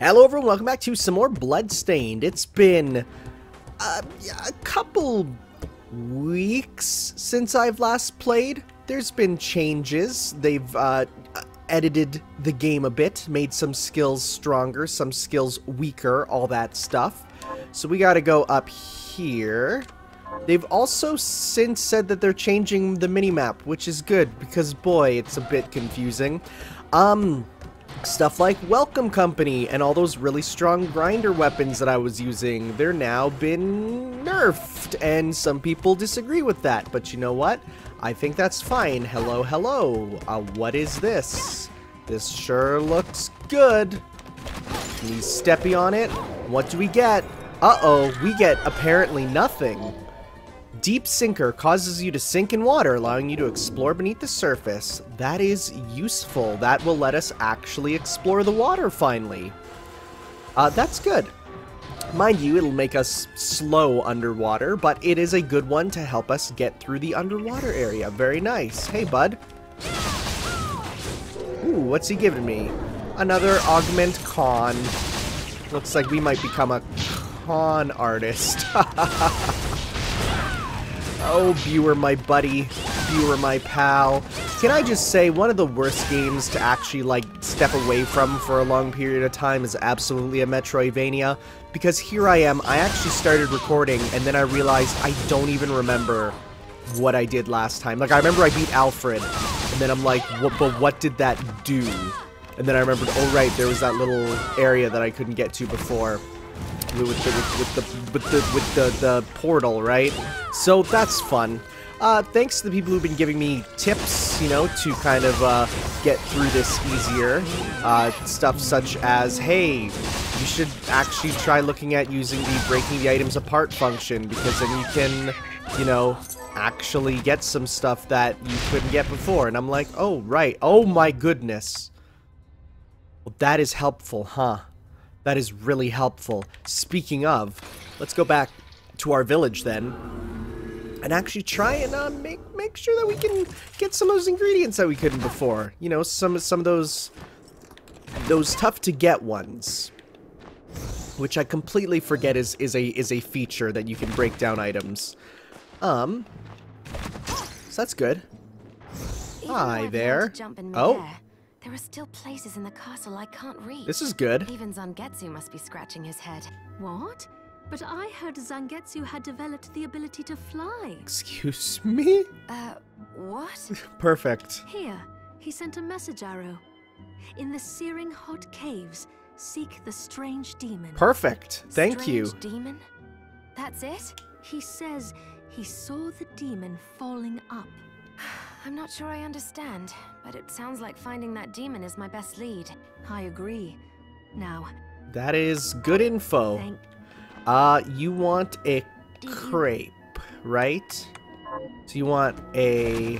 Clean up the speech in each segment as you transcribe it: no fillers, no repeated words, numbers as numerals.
Hello everyone, welcome back to some more Bloodstained. It's been a couple weeks since I've last played. There's been changes. They've edited the game a bit, made some skills stronger, some skills weaker, all that stuff. So we gotta go up here. They've also since said that they're changing the minimap, which is good, because boy, it's a bit confusing. Stuff like Welcome Company and all those really strong grinder weapons that I was using, they're now been nerfed, and some people disagree with that, but you know what? I think that's fine. Hello, hello. What is this? This sure looks good. He's steppy on it. What do we get? Uh-oh, we get apparently nothing. Deep Sinker causes you to sink in water, allowing you to explore beneath the surface. That is useful. That will let us actually explore the water finally. That's good. Mind you, it'll make us slow underwater, but it is a good one to help us get through the underwater area. Very nice. Hey, bud. Ooh, what's he giving me? Another augment con. Looks like we might become a con artist. Oh, Buer, my buddy. Buer, my pal. Can I just say, one of the worst games to actually, like, step away from for a long period of time is absolutely a Metroidvania. Because here I am, I actually started recording, and then I realized I don't even remember what I did last time. Like, I remember I beat Alfred, and then I'm like, but what did that do? And then I remembered, oh right, there was that little area that I couldn't get to before. With the portal, right? So that's fun. Thanks to the people who've been giving me tips, you know, to kind of get through this easier. Stuff such as, hey, you should actually try looking at using the breaking the items apart function, because then you can, you know, actually get some stuff that you couldn't get before. And I'm like, oh right, oh my goodness. Well, that is helpful, huh? That is really helpful. Speaking of, let's go back to our village then, and actually try and make sure that we can get some of those ingredients that we couldn't before. You know, some of those tough to get ones, which I completely forget is a feature that you can break down items. So that's good. Hi there. Oh. There are still places in the castle I can't reach. This is good. Even Zangetsu must be scratching his head. What? But I heard Zangetsu had developed the ability to fly. Excuse me? What? Perfect. Here, he sent a message arrow. In the searing hot caves, seek the strange demon. Perfect. Thank you. Strange demon? That's it? He says he saw the demon falling up. I'm not sure I understand, but it sounds like finding that demon is my best lead. I agree. Now. That is good info. You want a crepe, right? So you want a...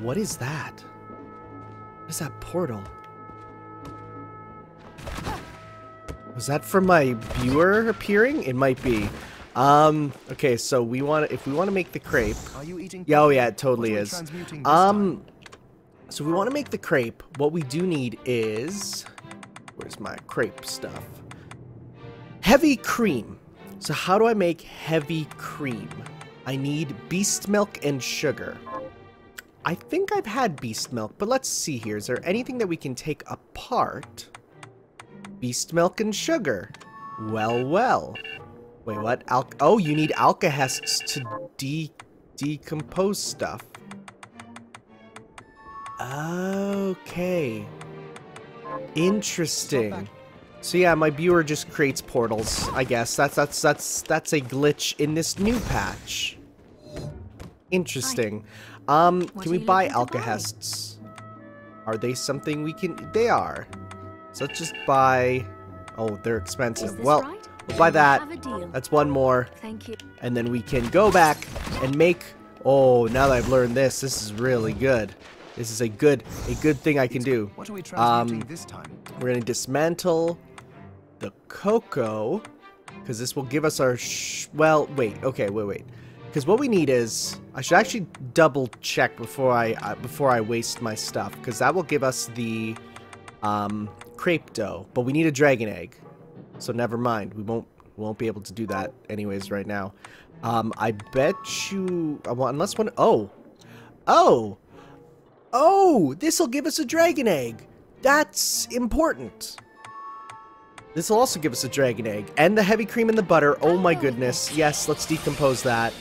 What is that? What is that portal? Was that from my viewer appearing? It might be. Okay, so we want, if we want to make the crepe, yeah, oh yeah, it totally is. So we want to make the crepe, what we do need is, where's my crepe stuff? Heavy cream. So how do I make heavy cream? I need beast milk and sugar. I think I've had beast milk, but let's see here. Is there anything that we can take apart? Beast milk and sugar. Well, well. Wait, what? Oh, you need Alkahests to decompose stuff. Okay. Interesting. So yeah, my viewer just creates portals, I guess. That's a glitch in this new patch. Interesting. Can we buy Alkahests? Are they something we can... They are. So let's just buy... Oh, they're expensive. Well... Right? By that, that's one more. Thank you. And then we can go back and make... Oh, now that I've learned this, this is really good. This is a good thing I can do. What are we transmuting this time? We're going to dismantle the cocoa, because this will give us our... well, wait, okay, wait. Because what we need is... I should actually double check before I waste my stuff, because that will give us the Crepe Dough, but we need a Dragon Egg. So never mind, we won't be able to do that anyways right now. I bet you, well, unless one, oh, this'll give us a Dragon Egg. That's important. This'll also give us a Dragon Egg and the Heavy Cream and the Butter. Oh my goodness. Yes, let's decompose that.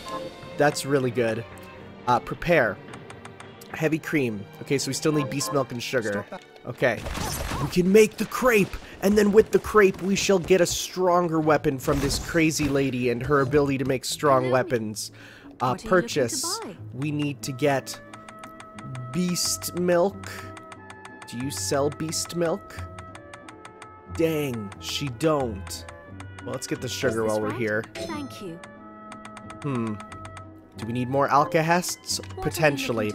That's really good. Prepare. Heavy Cream. Okay, so we still need Beast Milk and Sugar. Okay. We can make the crepe, and then with the crepe, we shall get a stronger weapon from this crazy lady and her ability to make strong weapons. Purchase. We need to get Beast Milk. Do you sell Beast Milk? Dang, she don't. Well, let's get the sugar while we're here. Thank you. Do we need more Alkahests? Potentially.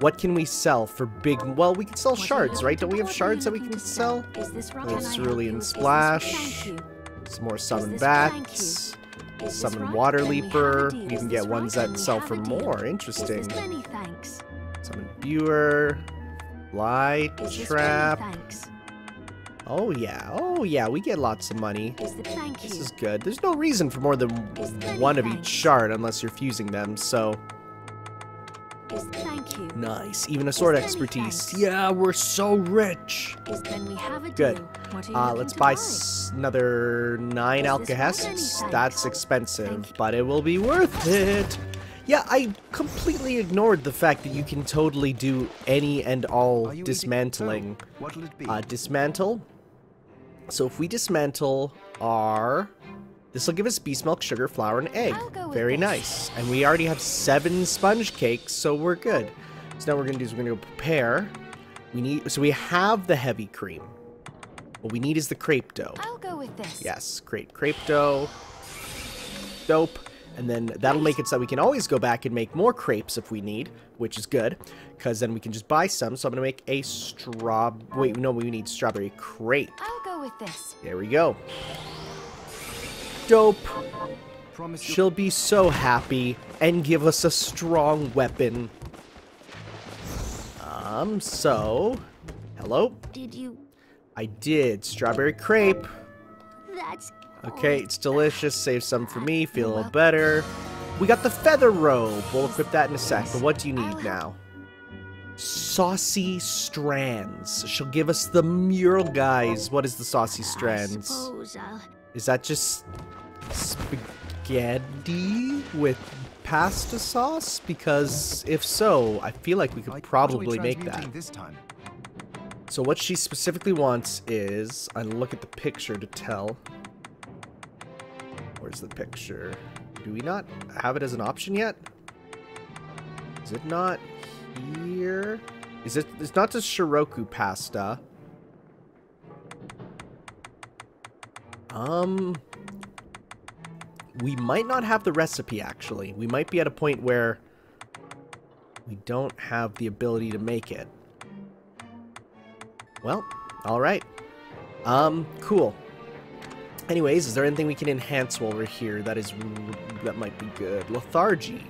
What can we sell for big... Well, we can sell shards, right? Don't we have shards that we can sell? Cerulean Splash. Some more Summon Bats. Summon Water Leaper. We can get ones that sell for more. Interesting. Summon Viewer. Light Trap. Oh yeah, we get lots of money. This is good. There's no reason for more than one of each shard unless you're fusing them, so... Nice, even a sword expertise. Yeah, we're so rich! Good. Let's buy another 9 Alkahests. That's expensive, but it will be worth it! Yeah, I completely ignored the fact that you can totally do any and all dismantling. Dismantle. So if we dismantle our... This will give us Beast Milk, Sugar, Flour, and Egg. Very nice. And we already have 7 sponge cakes, so we're good. So now what we're going to do is we're going to go prepare. We need... So we have the Heavy Cream. What we need is the Crepe Dough. I'll go with this. Yes, great. Crepe Dough. Dope. And then that'll make it so we can always go back and make more crepes if we need, which is good. Because then we can just buy some. So I'm going to make a Wait, no, we need Strawberry Crepe. I'll go with this. There we go. Dope. She'll be so happy and give us a strong weapon. Hello? Did you? I did. Strawberry Crepe. That's okay, it's delicious. Save some for me. Feel a little better. We got the Feather Robe. We'll equip that in a sec, but what do you need now? Saucy Strands. She'll give us the mural guys. What is the Saucy Strands? Is that just spaghetti with pasta sauce? Because if so, I feel like we could probably make that. So what she specifically wants is... I look at the picture to tell. Where's the picture? Do we not have it as an option yet? Is it not here? Is it? It's not just Shiroku pasta. We might not have the recipe, actually. We might be at a point where we don't have the ability to make it. Well, all right. Cool. Anyways, is there anything we can enhance while we're here that might be good? Lethargy.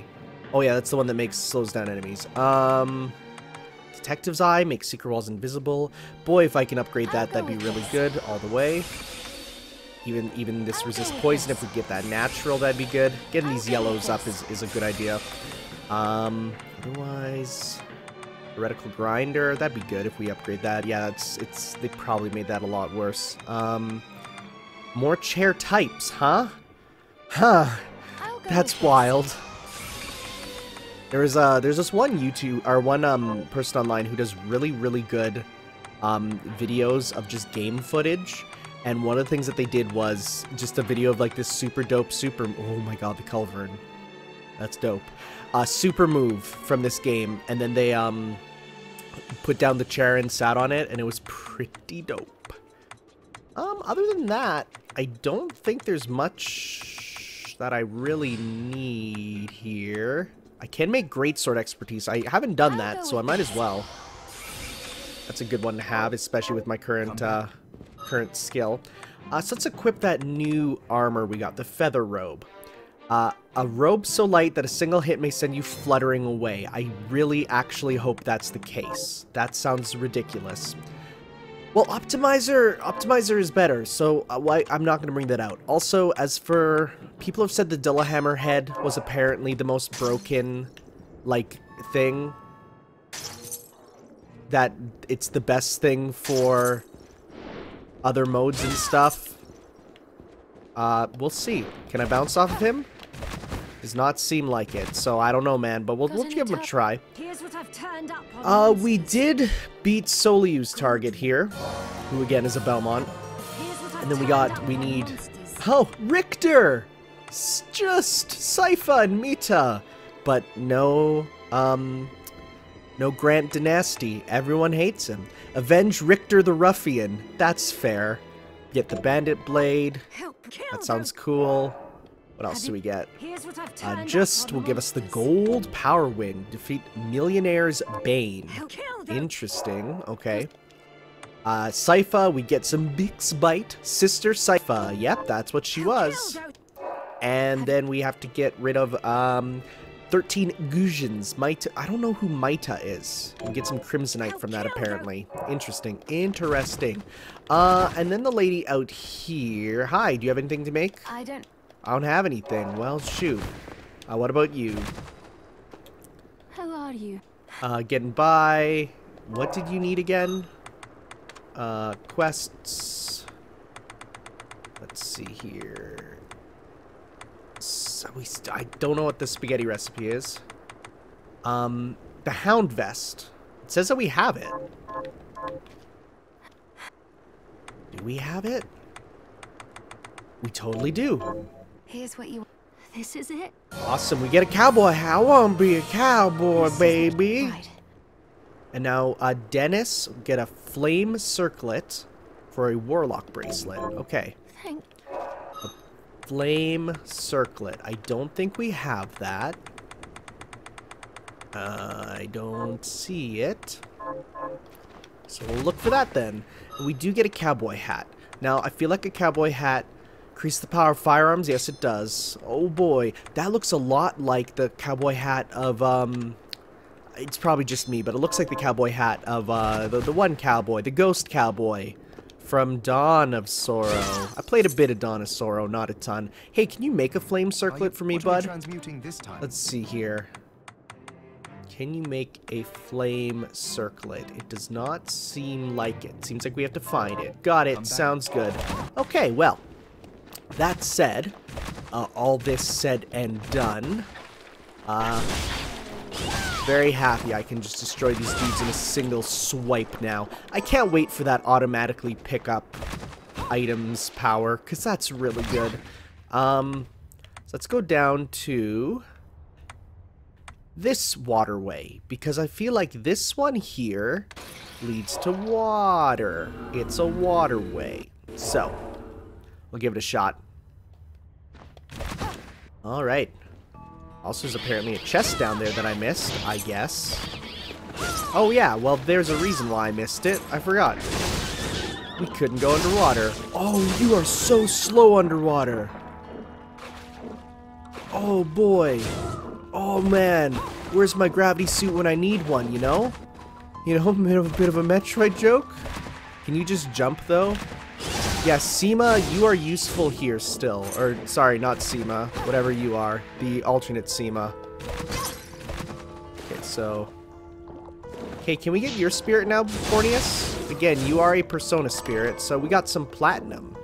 Oh yeah, that's the one that slows down enemies. Detective's Eye, makes secret walls invisible. Boy, if I can upgrade that, that'd be really good all the way. Even this resist poison, if we get that natural, that'd be good. Getting these yellows up is a good idea. Otherwise, heretical grinder, that'd be good if we upgrade that. Yeah, they probably made that a lot worse. More chair types, huh? Huh. That's wild. There's this one YouTube or one person online who does really good videos of just game footage, and one of the things that they did was just a video of like this super dope oh my god, the culverin. That's dope. Super move from this game, and then they put down the chair and sat on it, and it was pretty dope. Other than that, I don't think there's much that I really need here. I can make greatsword expertise. I haven't done that, so I might as well. That's a good one to have, especially with my current current skill. So let's equip that new armor we got, the Feather Robe. A robe so light that a single hit may send you fluttering away. I really actually hope that's the case. That sounds ridiculous. Well, Optimizer is better, so I'm not going to bring that out. Also, as for... people have said the Dullahammer Head was apparently the most broken, like, thing. That it's the best thing for other modes and stuff. We'll see. Can I bounce off of him? Does not seem like it, so I don't know, man, but we'll give him a try. We did beat Soliu's target here, who again is a Belmont. And then we need... Oh, Richter! Just Sypha and Mita! But no, no Grant Dynasty. Everyone hates him. Avenge Richter the Ruffian. That's fair. Get the Bandit Blade. That sounds cool. What else do we get? Just will give us the Gold Power Wind. Defeat Millionaire's Bane. Interesting. Okay. Sypha, we get some Bix Bite. Sister Sypha. Yep, that's what she was. And then we have to get rid of 13 Gujins. I don't know who Mita is. We get some Crimsonite from that, apparently. Interesting. Interesting. And then the lady out here. Hi, do you have anything to make? I don't have anything. Well, shoot. What about you? How are you? Getting by. What did you need again? Quests. Let's see here. So I don't know what the spaghetti recipe is. The Hound Vest. It says that we have it. Do we have it? We totally do. Here's what you want. This is it. Awesome. We get a cowboy. I want to be a cowboy, baby. Right. And now Dennis will get a Flame Circlet for a Warlock Bracelet. Okay. A Flame Circlet. I don't think we have that. I don't see it. So we'll look for that then. And we do get a Cowboy Hat. Now, I feel like a Cowboy Hat... increase the power of firearms? Yes, it does. Oh boy, that looks a lot like the cowboy hat of, it's probably just me, but it looks like the cowboy hat of, the one cowboy, the ghost cowboy from Dawn of Sorrow. I played a bit of Dawn of Sorrow, not a ton. Hey, can you make a flame circlet for me, bud? This time? Let's see here. Can you make a flame circlet? It does not seem like it. Seems like we have to find it. Got it, sounds good. Okay, well. That said, all this said and done, very happy I can just destroy these dudes in a single swipe now. I can't wait for that automatically pick up items power, because that's really good. So let's go down to this waterway, because I feel like this one here leads to water. It's a waterway. So... we'll give it a shot. Alright. Also, there's apparently a chest down there that I missed, I guess. Oh yeah, well there's a reason why I missed it. I forgot. We couldn't go underwater. Oh, you are so slow underwater. Oh boy. Oh man. Where's my gravity suit when I need one, you know? You know, a bit of a Metroid joke? Can you just jump though? Yeah, Seema, you are useful here still. Or, sorry, not Seema. Whatever you are. The alternate Seema. Okay, so... okay, can we get your spirit now, Porneus? Again, you are a Persona spirit, so we got some Platinum.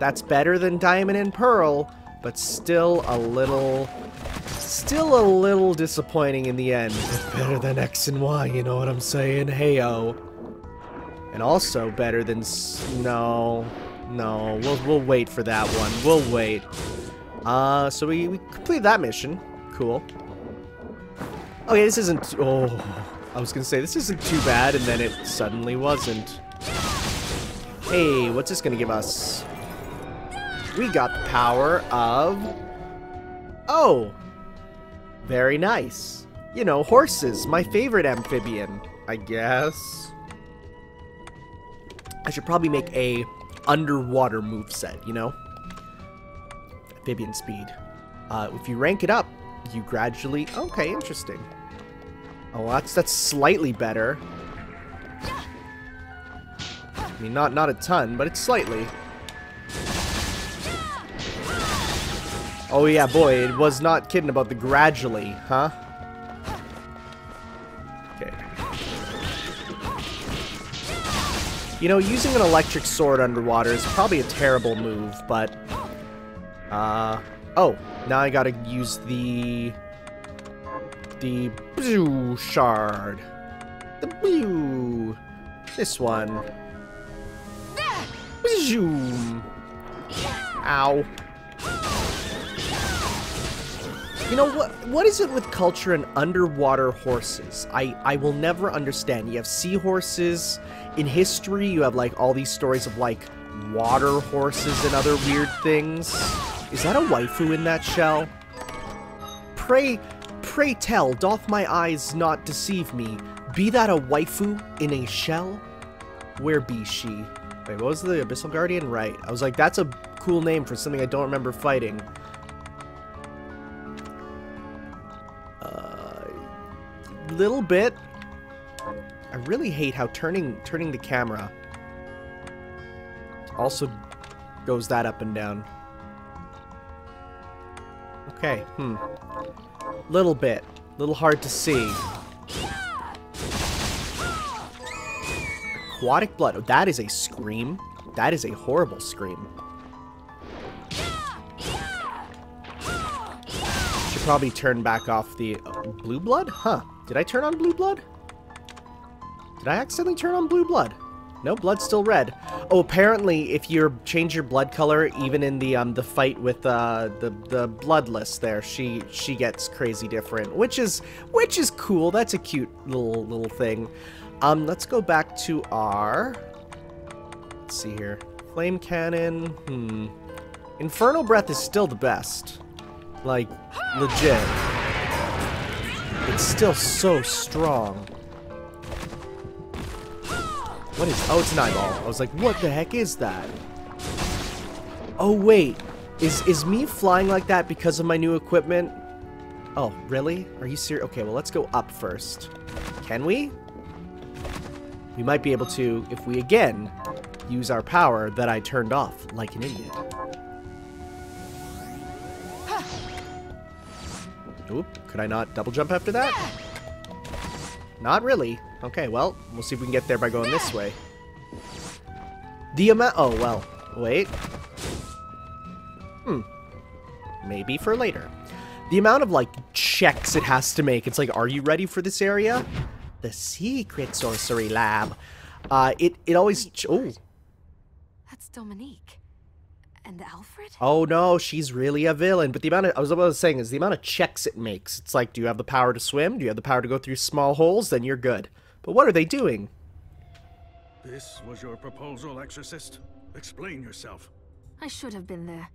That's better than Diamond and Pearl, but still a little... still a little disappointing in the end. It's better than X and Y, you know what I'm saying? Hey-oh. And also better than no. We'll wait for that one. We'll wait. So we completed that mission. Cool. Okay, this isn't. Oh, I was gonna say this isn't too bad, and then it suddenly wasn't. Hey, what's this gonna give us? We got the power of. Oh, very nice. You know, horses. My favorite amphibian, I guess. I should probably make a underwater moveset, you know? Amphibian Speed. If you rank it up, you gradually... okay, interesting. Oh, that's slightly better. I mean, not a ton, but it's slightly. Oh yeah, boy, it was not kidding about the gradually, huh? Okay. You know, using an electric sword underwater is probably a terrible move, but... oh, now I gotta use the blue shard. The blue... This one. Zoom. Ow. You know, what is it with culture and underwater horses? I will never understand. You have seahorses in history. You have, like, all these stories of, like, water horses and other weird things. Is that a waifu in that shell? Pray tell, doth my eyes not deceive me? Be that a waifu in a shell? Where be she? Wait, what was the Abyssal Guardian? Right. I was like, that's a cool name for something I don't remember fighting. Little bit. I really hate how turning the camera also goes that up and down. Okay, little bit. Little hard to see. Aquatic blood. Oh, that is a scream. That is a horrible scream. Should probably turn back off the blue blood? Huh. Did I turn on blue blood? Did I accidentally turn on blue blood? No, blood's still red. Oh, apparently, if you change your blood color, even in the fight with the bloodless there, she gets crazy different, which is cool. That's a cute little thing. Let's go back to our. Let's see here, flame cannon. Infernal breath is still the best. Like, legit. It's still so strong. What is... Oh, it's an eyeball. I was like, what the heck is that? Oh, wait. Is me flying like that because of my new equipment? Oh, really? Are you serious? Okay, well, let's go up first. Can we? We might be able to if we, again, use our power that I turned off like an idiot. Oop, could I not double jump after that? Not really. Okay, well, we'll see if we can get there by going this way. The amount... Oh, well, wait. Maybe for later. The amount of, like, checks it has to make. It's like, are you ready for this area? The secret sorcery lab. It always... Oh. That's Dominique. And Alfred? Oh no, she's really a villain. But the amount of, the amount of checks it makes. It's like, do you have the power to swim? Do you have the power to go through small holes? Then you're good. But what are they doing? This was your proposal, Exorcist? Explain yourself. I should have been there.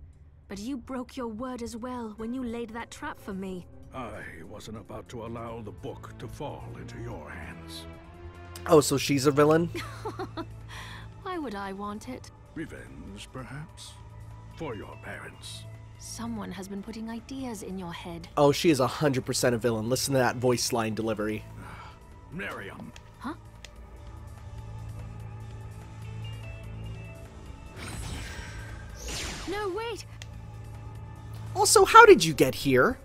But you broke your word as well when you laid that trap for me. I wasn't about to allow the book to fall into your hands. Oh, so she's a villain? Why would I want it? Revenge, perhaps? For your parents. Someone has been putting ideas in your head. Oh, she is 100% a villain. Listen to that voice line delivery. Miriam. Huh? No, wait. Also, how did you get here?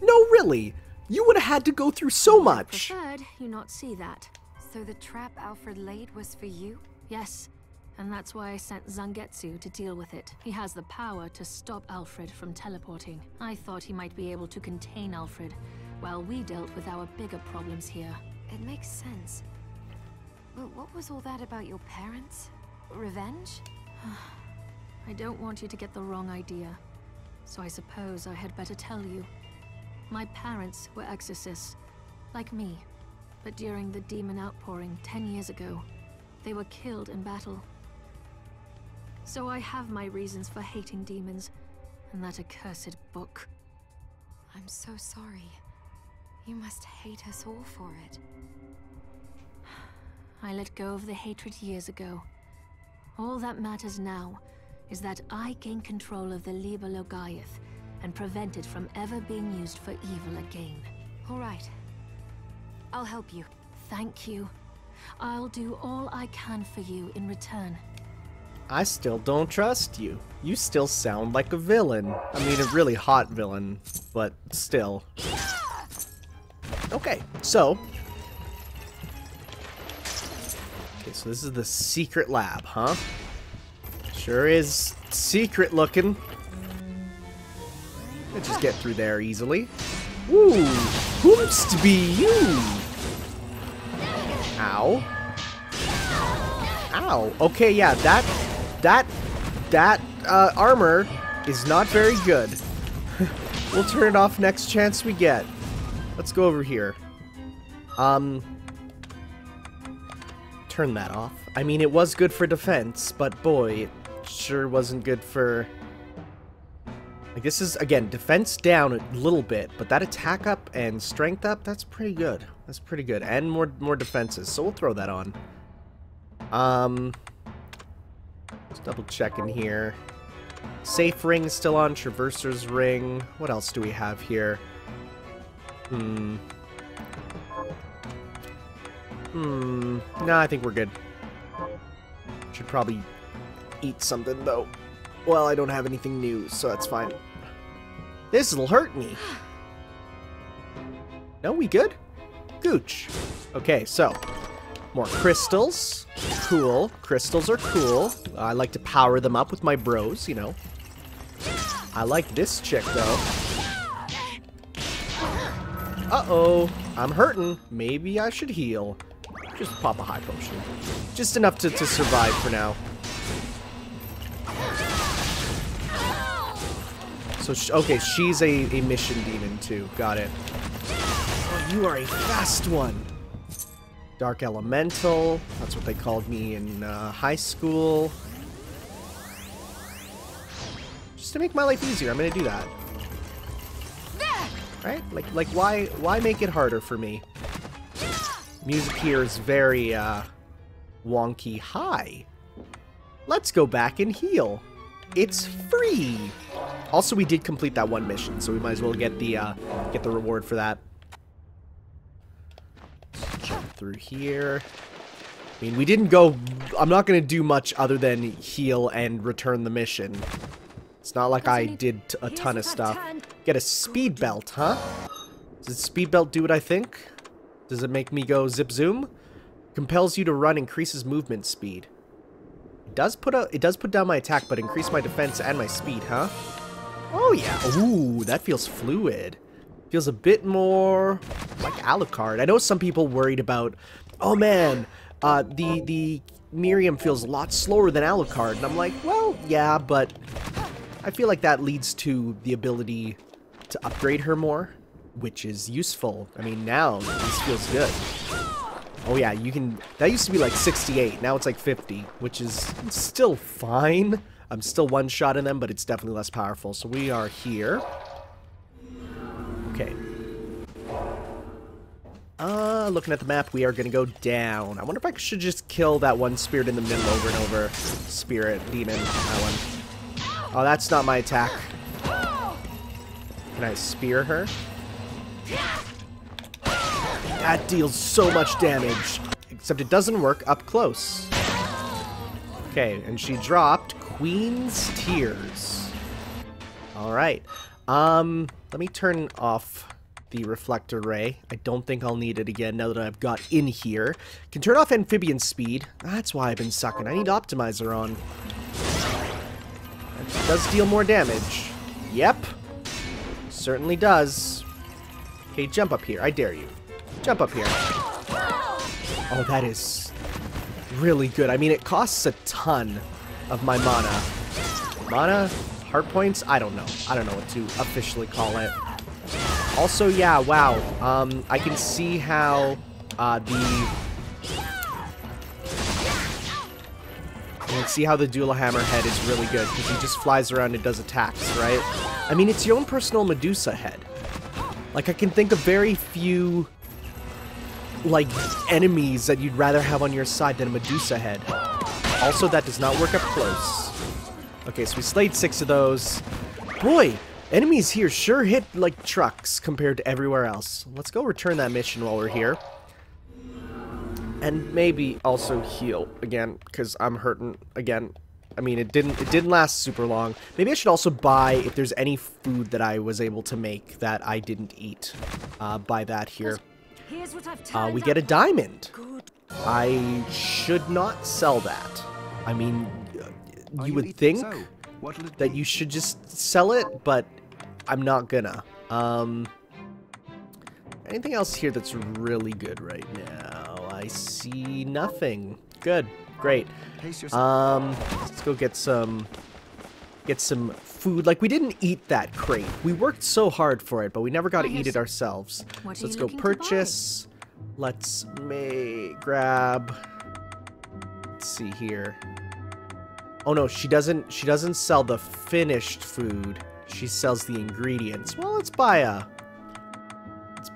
No, really. You would have had to go through so much. I preferred you not see that. So the trap Alfred laid was for you? Yes. And that's why I sent Zangetsu to deal with it. He has the power to stop Alfred from teleporting. I thought he might be able to contain Alfred, while we dealt with our bigger problems here. It makes sense. But what was all that about your parents? Revenge? I don't want you to get the wrong idea. So I suppose I had better tell you. My parents were exorcists, like me. But during the demon outpouring 10 years ago, they were killed in battle. So I have my reasons for hating demons, and that accursed book. I'm so sorry. You must hate us all for it. I let go of the hatred years ago. All that matters now is that I gain control of the Liber Logiath and prevent it from ever being used for evil again. All right. I'll help you. Thank you. I'll do all I can for you in return. I still don't trust you. You still sound like a villain. I mean, a really hot villain, but still. Okay, so... okay, so this is the secret lab, huh? Sure is secret looking. Let's just get through there easily. Woo! Whoops to be you! Ow. Ow. Okay, yeah, that armor is not very good. We'll turn it off next chance we get. Let's go over here. Turn that off. I mean, it was good for defense, but boy, it sure wasn't good for... like, this is, again, defense down a little bit, but that attack up and strength up, that's pretty good. That's pretty good. And more defenses, so we'll throw that on. Just double checking here. Safe ring is still on, traverser's ring. What else do we have here? Nah, I think we're good. Should probably eat something, though. Well, I don't have anything new, so that's fine. This'll hurt me. No, we good? Gooch. Okay, so... more crystals. Cool. Crystals are cool. I like to power them up with my bros, you know. I like this chick, though. Uh-oh. I'm hurting. Maybe I should heal. Just pop a high potion. Just enough to survive for now. So, okay, she's a mission demon, too. Got it. Oh, you are a fast one. Dark Elemental. That's what they called me in high school. Just to make my life easier, I'm going to do that. Right? Like why make it harder for me? Music here is very, wonky. Hi. Let's go back and heal. It's free. Also, we did complete that one mission, so we might as well get the reward for that. Jump through here. I mean, we didn't go... I'm not going to do much other than heal and return the mission. It's not like I did a ton of stuff. Get a speed belt, huh? Does the speed belt do what I think? Does it make me go zip zoom? Compels you to run, increases movement speed. It does put down my attack, but increase my defense and my speed, huh? Oh yeah. Ooh, that feels fluid. Feels a bit more like Alucard. I know some people worried about, oh man, the Miriam feels a lot slower than Alucard, and I'm like, well, yeah, but I feel like that leads to the ability to upgrade her more, which is useful. I mean, now this feels good. Oh yeah, you can... that used to be like 68, now it's like 50, which is still fine. I'm still one-shotting them, but it's definitely less powerful. So we are here. Okay. Looking at the map, we are gonna go down. I wonder if I should just kill that one spirit in the middle over and over. Spirit, demon, that one. Oh, that's not my attack. Can I spear her? That deals so much damage. Except it doesn't work up close. Okay, and she dropped Queen's Tears. Alright. Let me turn off the reflector ray. I don't think I'll need it again now that I've got in here. Can turn off Amphibian Speed. That's why I've been sucking. I need Optimizer on. That does deal more damage. Yep. Certainly does. Okay, jump up here. I dare you. Jump up here. Oh, that is really good. I mean, it costs a ton of my mana. Mana? Heart points? I don't know. I don't know what to officially call it. Also, yeah, wow. I can see how the Dullahammer Head is really good, because he just flies around and does attacks, right? I mean, it's your own personal Medusa head. Like, I can think of very few... like, enemies that you'd rather have on your side than a Medusa head. Also, that does not work up close. Okay, so we slayed 6 of those. Boy, enemies here sure hit like trucks compared to everywhere else. Let's go return that mission while we're here. and maybe also heal again, because I'm hurting again. I mean, it didn't last super long. Maybe I should also buy, if there's any food that I was able to make that I didn't eat, buy that here. We get a diamond. I should not sell that. I mean, you would think that you should just sell it, but I'm not gonna. Anything else here that's really good right now? I see nothing. Good. Great. Let's go get some food. Like, we didn't eat that crepe. We worked so hard for it, but we never got to eat it ourselves. So let's go purchase. Let's grab. Let's see here. Oh no, she doesn't sell the finished food. She sells the ingredients. Well, let's buy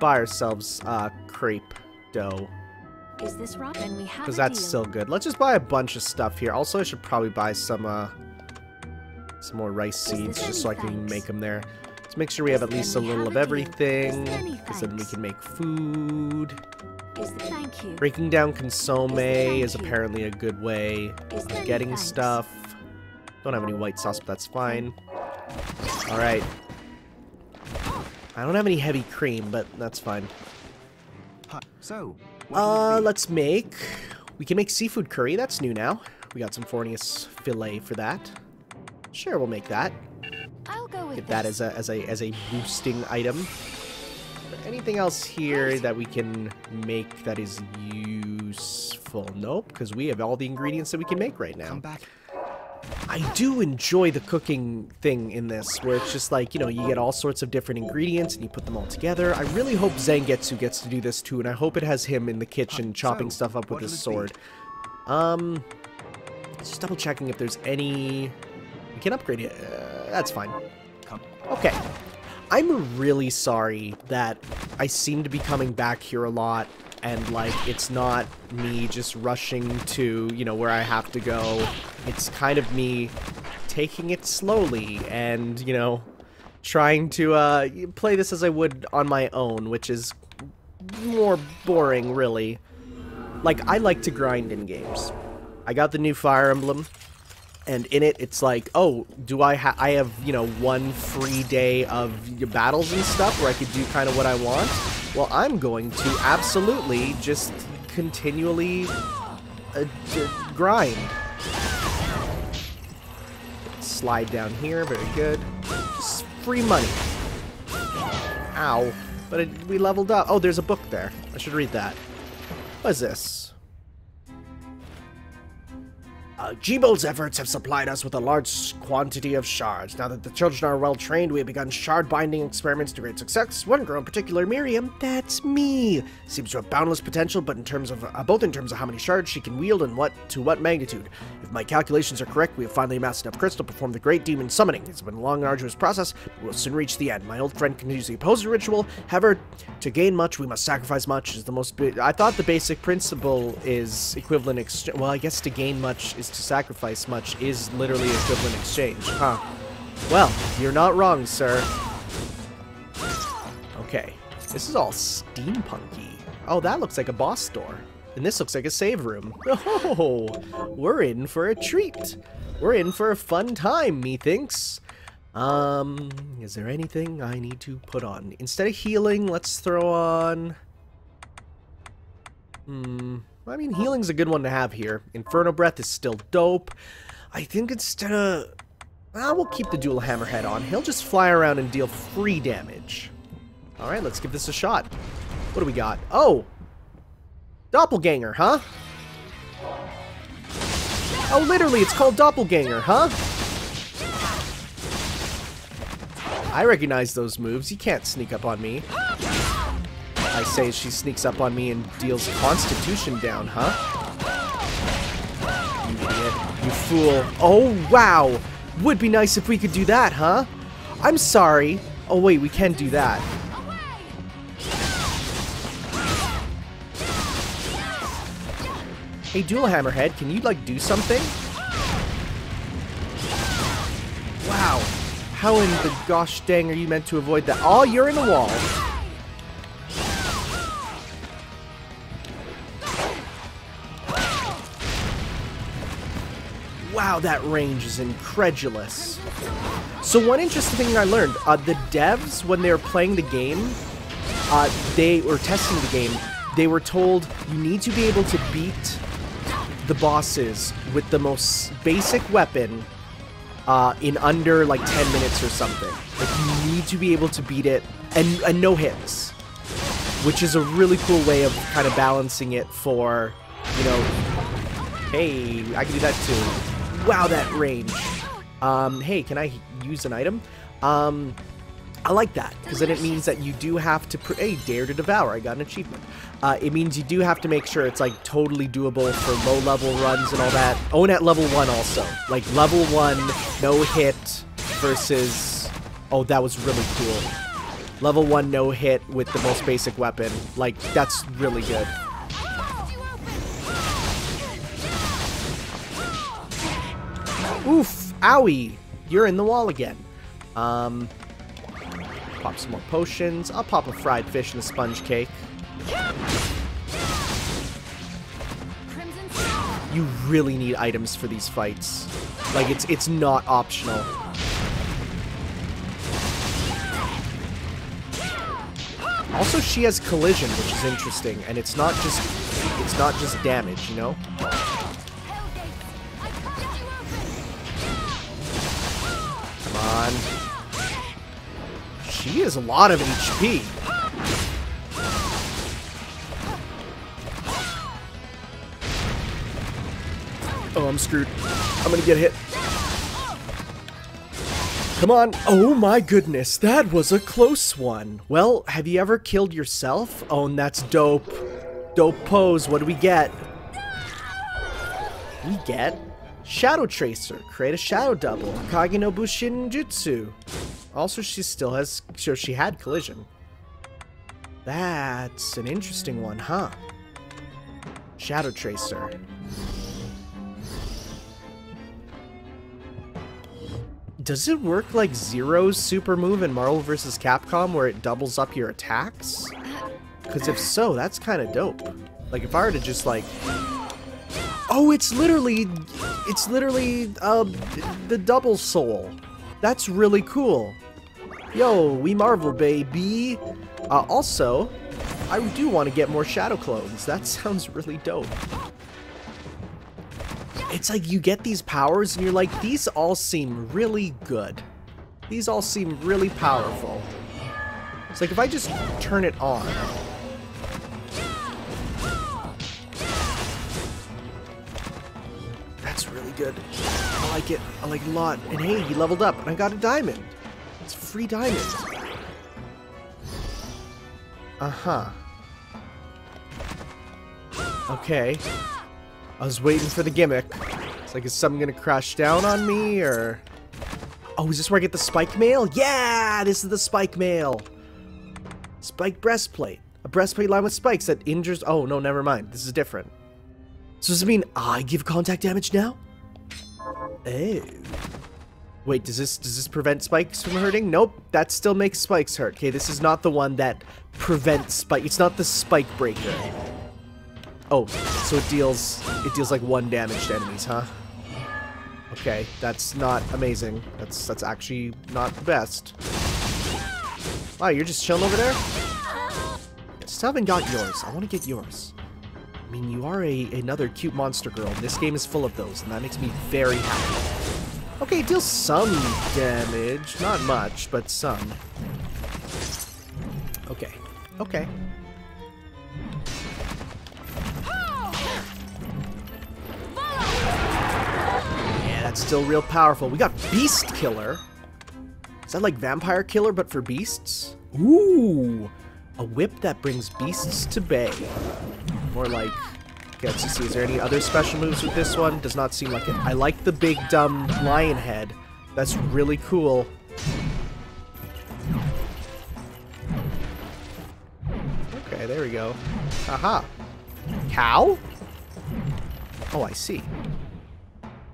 ourselves crepe dough. Is this right? Because that's still good. Let's just buy a bunch of stuff here. Also, I should probably buy some more rice seeds just so I can make them there. Let's make sure we have at least a little of everything, because then we can make food. Breaking down consomme is apparently a good way of getting stuff. Don't have any white sauce, but that's fine. All right. I don't have any heavy cream, but that's fine. So. Let's make... We can make seafood curry. That's new now. We got some Fornius filet for that. Sure, we'll make that. I'll go with that as a boosting item. Anything else here that we can make that is useful? Nope, because we have all the ingredients that we can make right now. Come back. I do enjoy the cooking thing in this, where it's just like, you know, you get all sorts of different ingredients and you put them all together. I really hope Zangetsu gets to do this too, and I hope it has him in the kitchen chopping stuff up with his sword. Just double checking if there's any... We can upgrade it. That's fine. Okay. I'm really sorry that I seem to be coming back here a lot, and, like, it's not me just rushing to, you know, where I have to go. It's kind of me taking it slowly and, you know, trying to play this as I would on my own, which is more boring, really. Like, I like to grind in games. I got the new Fire Emblem, and in it, it's like, oh, do I have, you know, one free day of battles and stuff where I could do kind of what I want? Well, I'm going to absolutely just continually grind. Slide down here, very good. Just free money. Ow. But we leveled up. Oh, there's a book there. I should read that. What is this? Jibo's efforts have supplied us with a large quantity of shards. Now that the children are well trained, we have begun shard binding experiments to great success. One girl in particular, Miriam, that's me, seems to have boundless potential, but in terms of both in terms of how many shards she can wield and to what magnitude. If my calculations are correct, we have finally amassed enough crystal to perform the great demon summoning. It's been a long and arduous process, but we'll soon reach the end. My old friend continues the opposing ritual. However, to gain much, we must sacrifice much. Is the most. I thought the basic principle is equivalent exchange. Well, I guess to gain much is to sacrifice much is literally equivalent exchange, huh? Well, you're not wrong, sir. Okay. This is all steampunky. Oh, that looks like a boss door. And this looks like a save room. Oh, we're in for a treat. We're in for a fun time, methinks. Is there anything I need to put on? Instead of healing, let's throw on... I mean, healing's a good one to have here. Inferno Breath is still dope. I think instead of... Well, we'll keep the Dullahammer Head on. He'll just fly around and deal free damage. Alright, let's give this a shot. What do we got? Oh! Doppelganger, huh? Oh, literally, it's called Doppelganger, huh? I recognize those moves. You can't sneak up on me. I say she sneaks up on me and deals Constitution down, huh? You idiot. You fool. Oh, wow. Would be nice if we could do that, huh? I'm sorry. Oh, wait, we can do that. Hey, Dullahammer Head, can you, like, do something? Wow. How in the gosh dang are you meant to avoid that? Oh, you're in the wall. Wow, that range is incredulous. So one interesting thing I learned, the devs, when they were playing the game, they were testing the game, they were told you need to be able to beat the bosses with the most basic weapon in under like 10 minutes or something. Like, you need to be able to beat it and no hits, which is a really cool way of kind of balancing it for, you know, hey, I can do that too. Wow, that range. Hey, can I use an item? I like that, because then it means that you do have to, hey, Dare to Devour, I got an achievement. It means you do have to make sure it's, like, totally doable for low-level runs and all that. Oh, and at level 1 also. Like, level 1, no hit versus, oh, that was really cool. Level 1, no hit with the most basic weapon. Like, that's really good. Oof, owie, you're in the wall again. Pop some more potions. I'll pop a fried fish and a sponge cake. You really need items for these fights. Like, it's not optional. Also, she has collision, which is interesting, and it's not just damage, you know? Come on. She has a lot of HP. Oh, I'm screwed. I'm gonna get hit. Come on. Oh my goodness, that was a close one. Well, have you ever killed yourself? Oh, and that's dope. Dope pose. What do we get? We get Shadow Tracer. Create a shadow double. Kage no Bushin Jutsu. Also, she still has... So she had collision. That's an interesting one, huh? Shadow Tracer. Does it work like Zero's super move in Marvel vs. Capcom where it doubles up your attacks? Because if so, that's kind of dope. Like, if I were to just, like... Oh, it's literally the double soul. That's really cool. Yo, we Marvel, baby. Also, I do want to get more shadow clones. That sounds really dope. It's like you get these powers and you're like, these all seem really good. These all seem really powerful. It's like if I just turn it on. That's really good. I like it. I like it a lot. And hey, he leveled up and I got a diamond. It's a free diamond. Uh-huh. Okay. I was waiting for the gimmick. It's like, is something gonna crash down on me or... Oh, is this where I get the spike mail? Yeah, this is the spike mail. Spike breastplate. A breastplate lined with spikes that injures... Oh, no, never mind. This is different. So does it mean I give contact damage now? Oh. Wait, does this prevent spikes from hurting? Nope, that still makes spikes hurt. Okay, this is not the one that prevents spike. It's not the spike breaker. Oh, so it deals like 1 damage to enemies, huh? Okay, that's not amazing. That's actually not the best. Wow, you're just chilling over there? Still haven't got yours. I want to get yours. I mean, you are another cute monster girl. This game is full of those, and that makes me very happy. Okay, it deals some damage. Not much, but some. Okay. Okay. Yeah, that's still real powerful. We got Beast Killer. Is that like Vampire Killer, but for beasts? Ooh! A whip that brings beasts to bay. More like... Okay, let's see, is there any other special moves with this one? Does not seem like it. I like the big, dumb lion head. That's really cool. Okay, there we go. Aha! Cow? Oh, I see.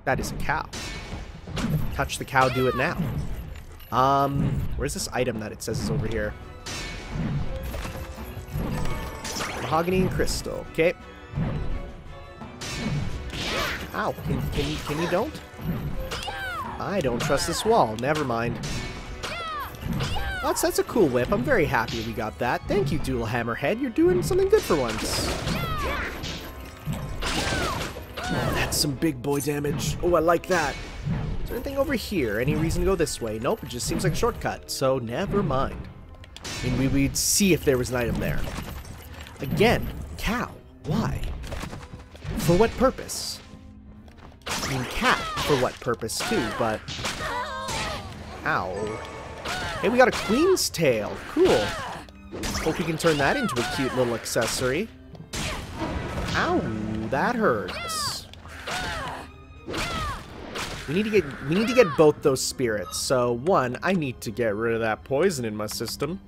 That is a cow. Touch the cow, do it now. Where's this item that it says is over here? Mahogany and crystal. Okay. Ow, can you don't? I don't trust this wall, never mind. That's a cool whip, I'm very happy we got that. Thank you, Dullahammer Head, you're doing something good for once. Oh, that's some big boy damage. Oh, I like that. Is there anything over here? Any reason to go this way? Nope, it just seems like a shortcut, so never mind. I mean, we'd see if there was an item there. Again, cow. Why? For what purpose? I mean, cat, for what purpose, too, but... Ow. Hey, we got a queen's tail. Cool. Hope we can turn that into a cute little accessory. Ow, that hurts. We need to get both those spirits. So, one, I need to get rid of that poison in my system.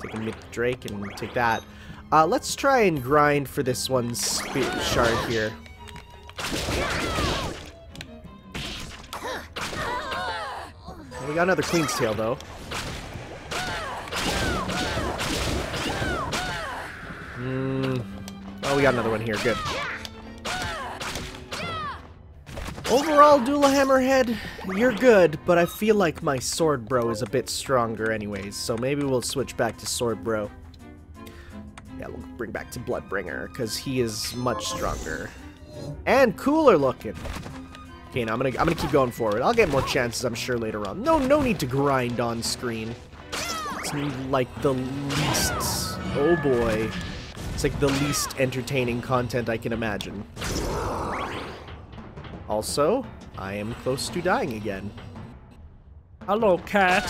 Take a Drake and take that. Let's try and grind for this one spirit shard here. We got another queen's tail, though. Oh, we got another one here. Good. Overall, Dullahammer Head, you're good, but I feel like my Sword Bro is a bit stronger anyways, so maybe we'll switch back to Sword Bro. Yeah, we'll bring back to Bloodbringer, because he is much stronger. And cooler looking! Okay, now I'm gonna keep going forward. I'll get more chances, I'm sure, later on. No need to grind on screen. It's like the least... Oh boy. It's like the least entertaining content I can imagine. Also, I am close to dying again. Hello, cat.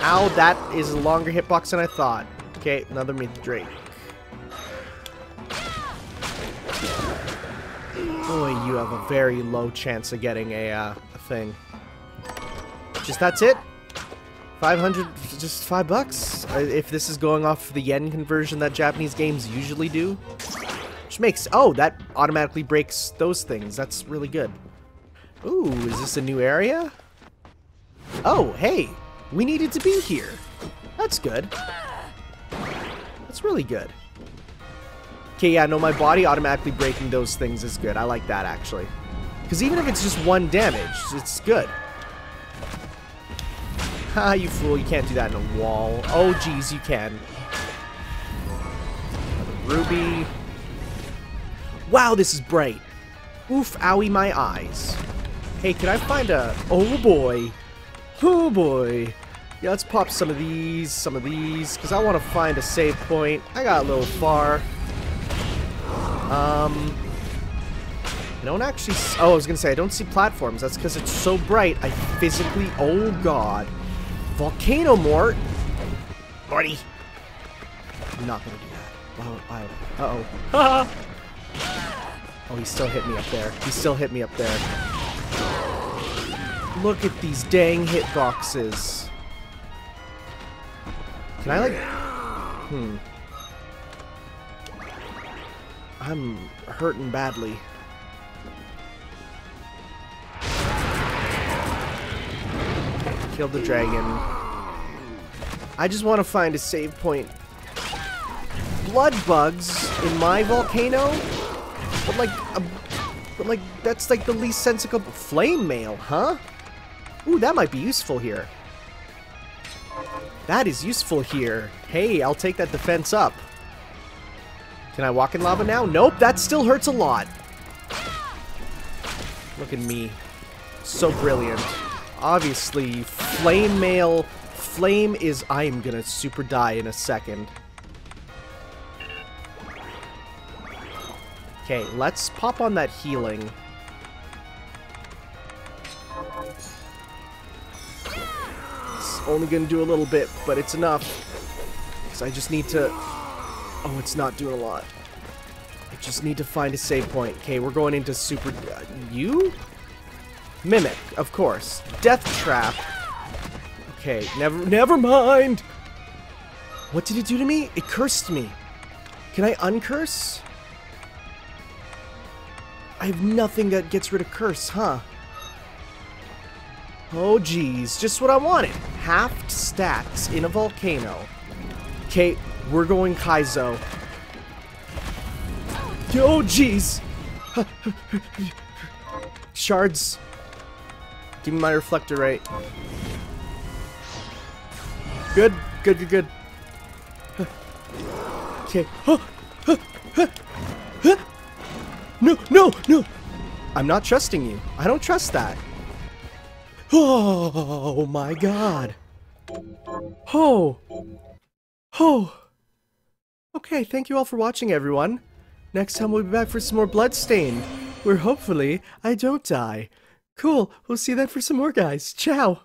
Ow, that is a longer hitbox than I thought. Okay, another Meat Drake. Boy, you have a very low chance of getting a thing. Just that's it? 500, just $5? If this is going off the yen conversion that Japanese games usually do. Which makes, oh, that automatically breaks those things. That's really good. Ooh, is this a new area? Oh, hey, we needed to be here. That's good. That's really good. Okay, yeah, no, my body automatically breaking those things is good. I like that, actually. Because even if it's just one damage, it's good. Ha, you fool. You can't do that in a wall. Oh, geez, you can. Ruby. Wow, this is bright. Oof, owie, my eyes. Hey, can I find a... Oh, boy. Oh, boy. Yeah, let's pop some of these, because I want to find a save point. I got a little far. I don't actually... Oh, I was going to say, I don't see platforms. That's because it's so bright. I physically... Oh, God. Volcano Mort. Morty. I'm not going to do that. Wow, wow. Uh-oh. Oh, he still hit me up there. He still hit me up there. Look at these dang hitboxes. Can I, like... I'm hurting badly. Kill the dragon. I just want to find a save point. Blood bugs in my volcano? But like that's like the least sensical. Flame Mail, huh? Ooh, that might be useful here. That is useful here. Hey, I'll take that defense up. Can I walk in lava now? Nope, that still hurts a lot. Look at me. So brilliant. Obviously, Flame Mail. Flame is... I am gonna super die in a second. Okay, let's pop on that healing. It's only gonna do a little bit, but it's enough. Because I just need to... Oh, it's not doing a lot. I just need to find a save point. Okay, we're going into super... you? Mimic, of course. Death Trap. Okay, never mind! What did it do to me? It cursed me. Can I uncurse? I have nothing that gets rid of curse, huh? Oh, geez. Just what I wanted. Halved stacks in a volcano. Okay. We're going Kaizo. Oh, jeez. Shards. Give me my reflector right. Good, good, good, good. Okay. No, no, no. I'm not trusting you. I don't trust that. Oh my god. Oh. Oh. Okay, thank you all for watching, everyone. Next time we'll be back for some more Bloodstained, where hopefully I don't die. Cool, we'll see you then for some more, guys. Ciao!